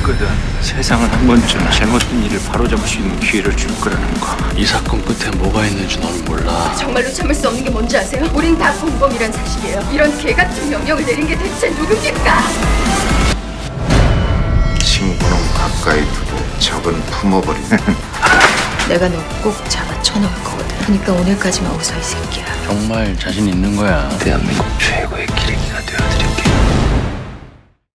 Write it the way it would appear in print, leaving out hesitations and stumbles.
했거든. 세상은 한 번쯤 잘못된 일을 바로잡을 수 있는 기회를 줄 거라는 거. 이 사건 끝에 뭐가 있는지 너는 몰라. 정말로 참을 수 없는 게 뭔지 아세요? 우린 다 공범이란 사실이에요. 이런 개같은 명령을 내린 게 대체 누굽니까? 친구는 가까이 두고 적은 품어버리는. 내가 너 꼭 잡아 쳐놓을 거거든. 그러니까 오늘까지만 웃어, 이 새끼야. 정말 자신 있는 거야. 대한민국 최고의 기린이가 되어드릴게.